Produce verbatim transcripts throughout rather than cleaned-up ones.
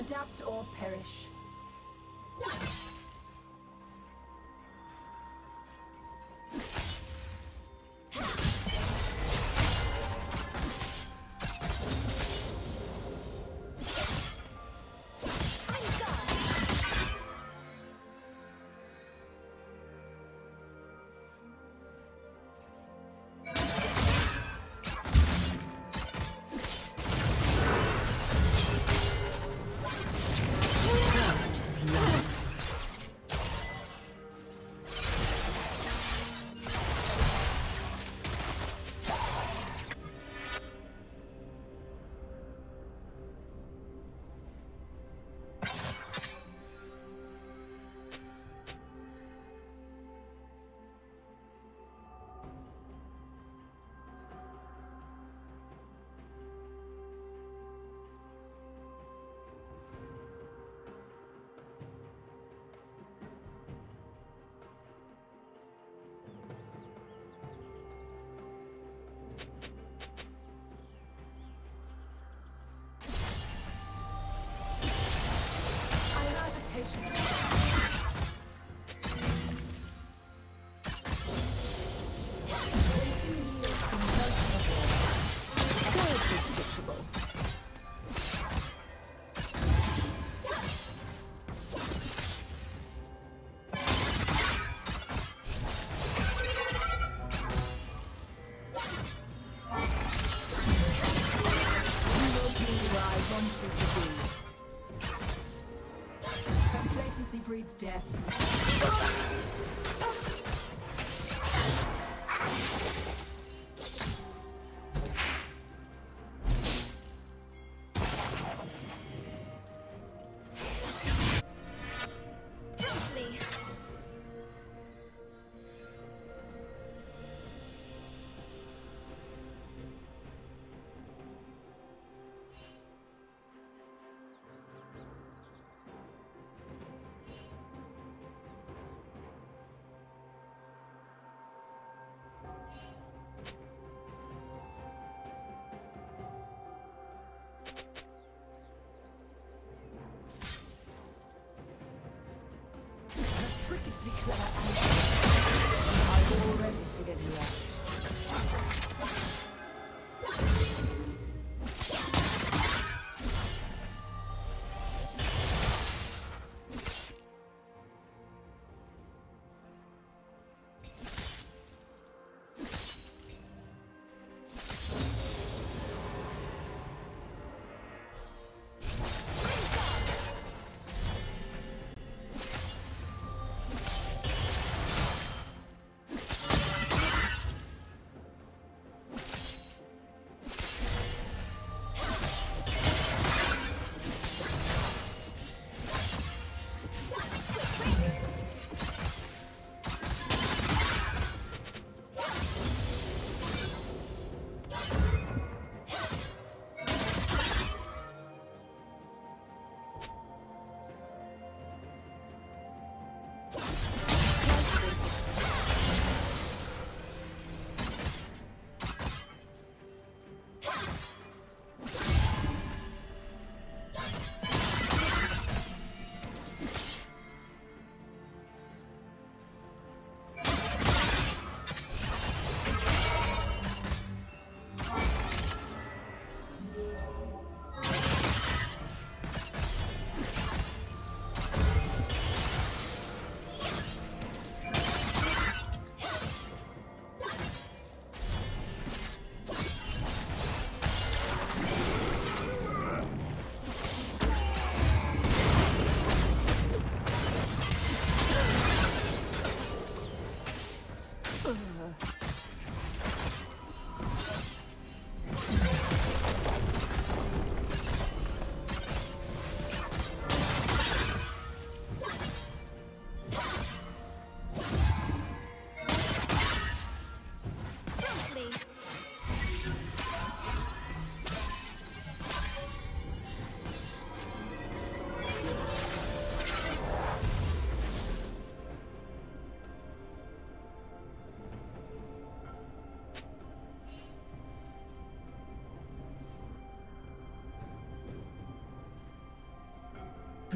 Adapt or perish. Breeds death.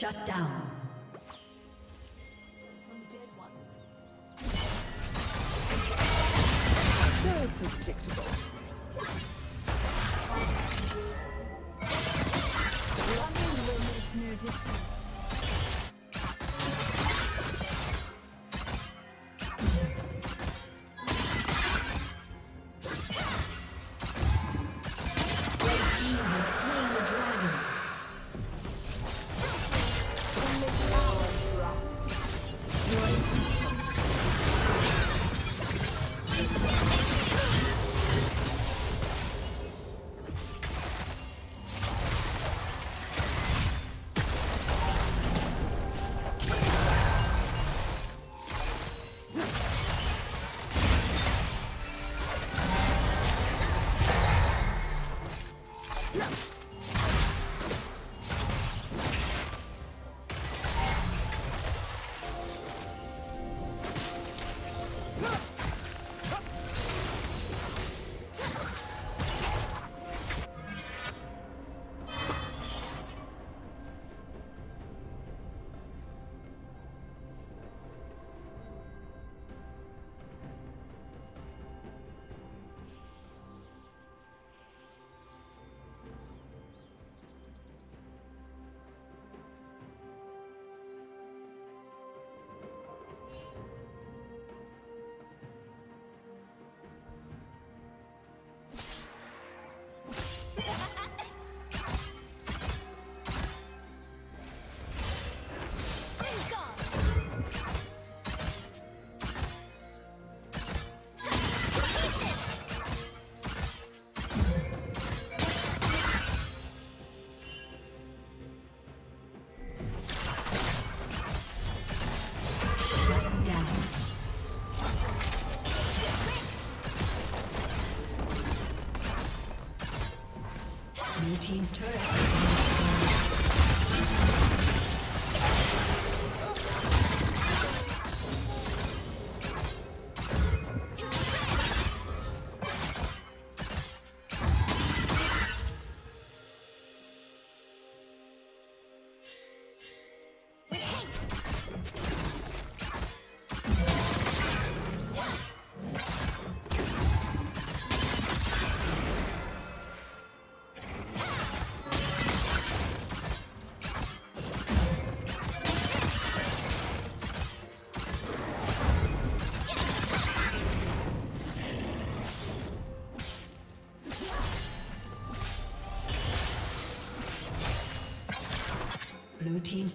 Shut down. So predictable. Running will make no difference. Team's turret. Blue team's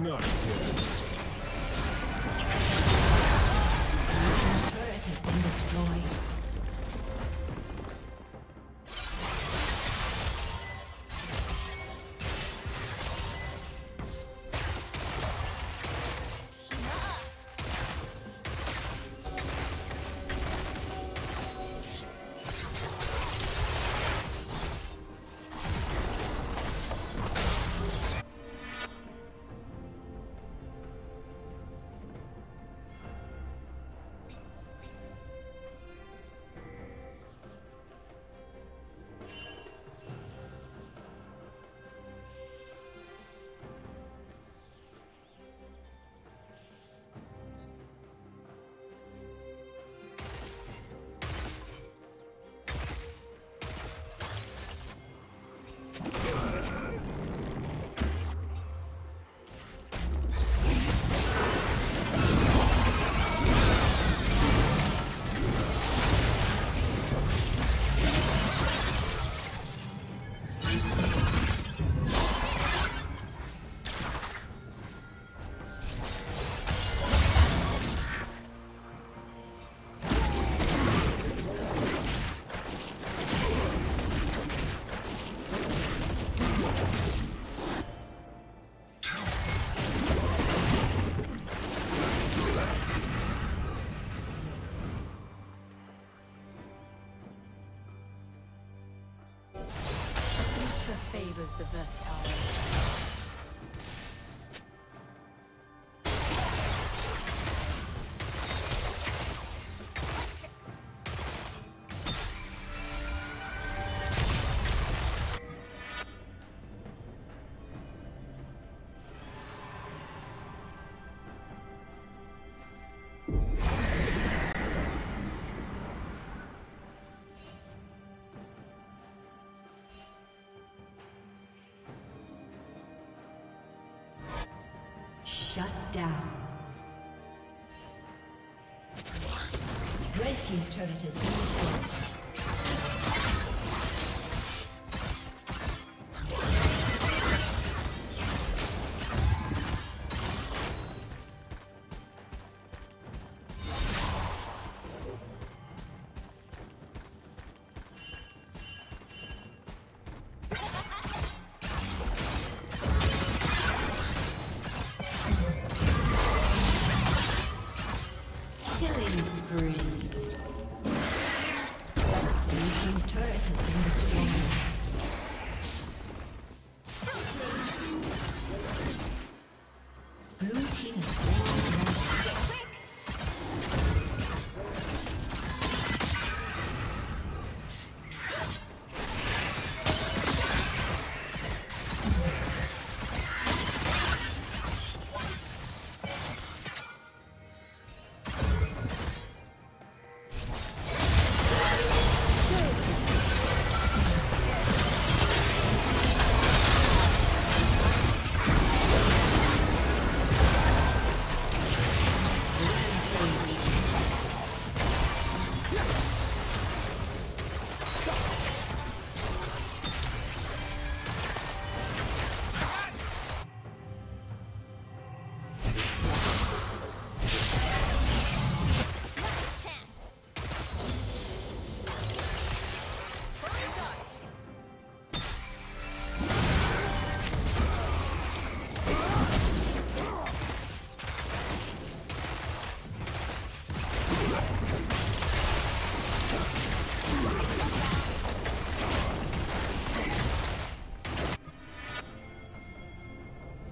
Not good. favors the versatile. Shut down. Red team's turret has been destroyed.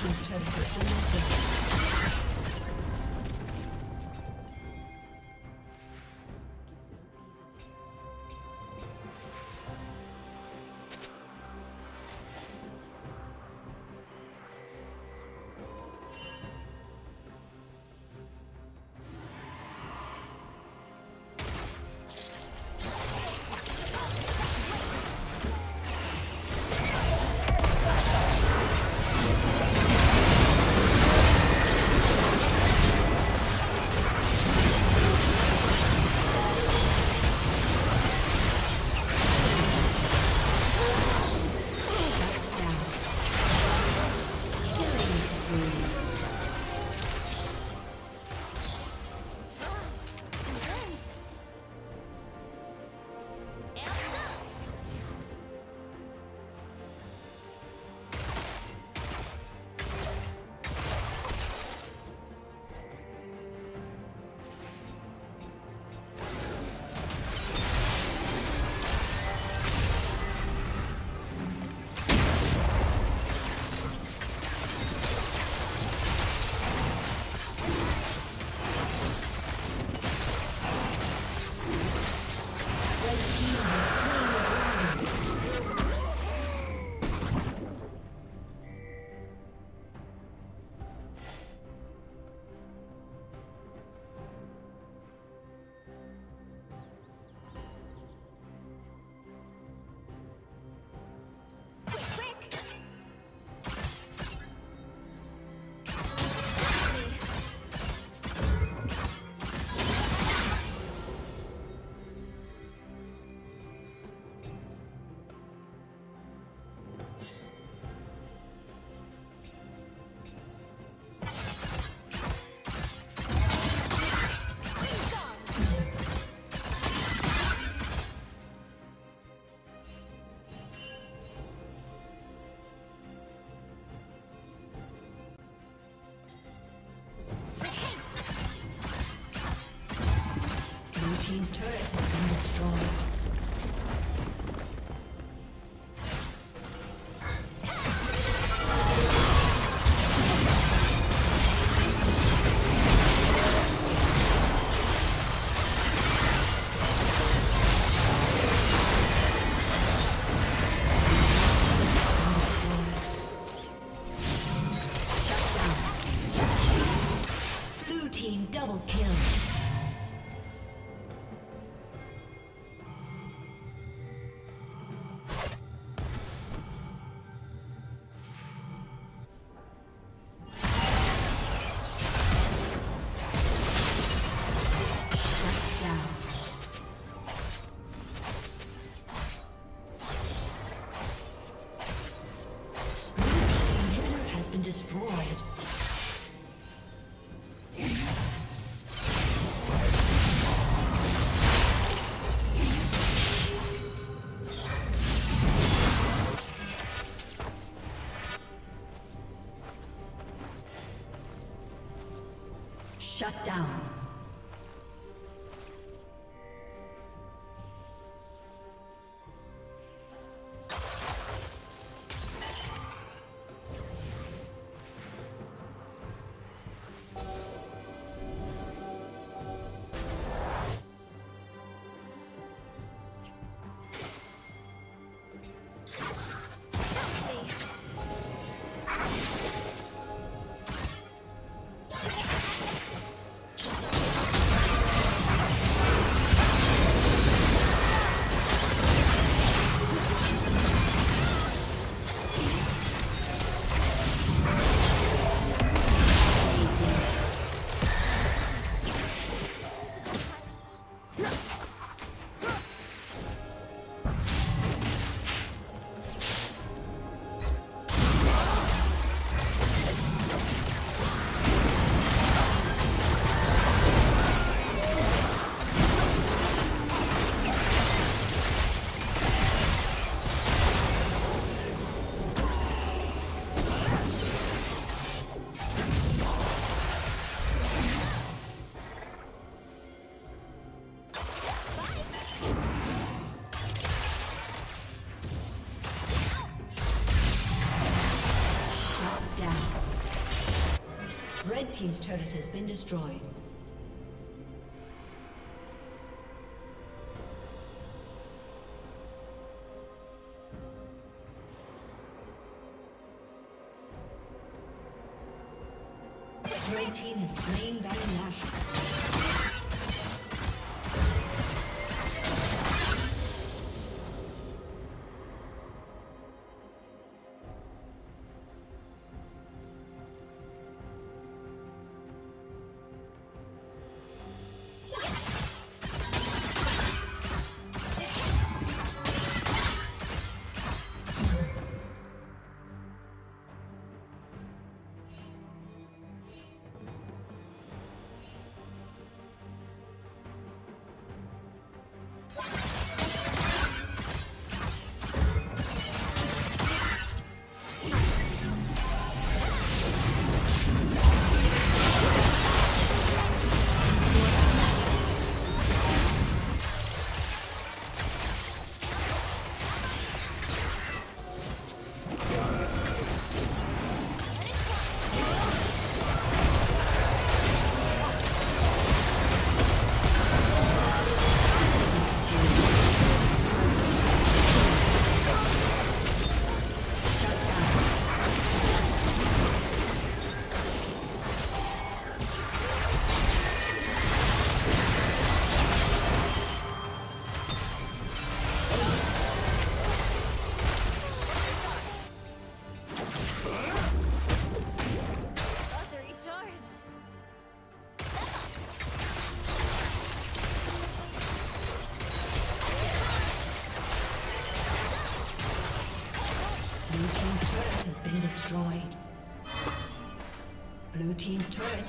team's turret has been destroyed. Team's turret has been destroyed. Shut down. Shut up. Red Team's turret has been destroyed. Red Team has slain Baron Nashor. Destroyed. Blue Team's turret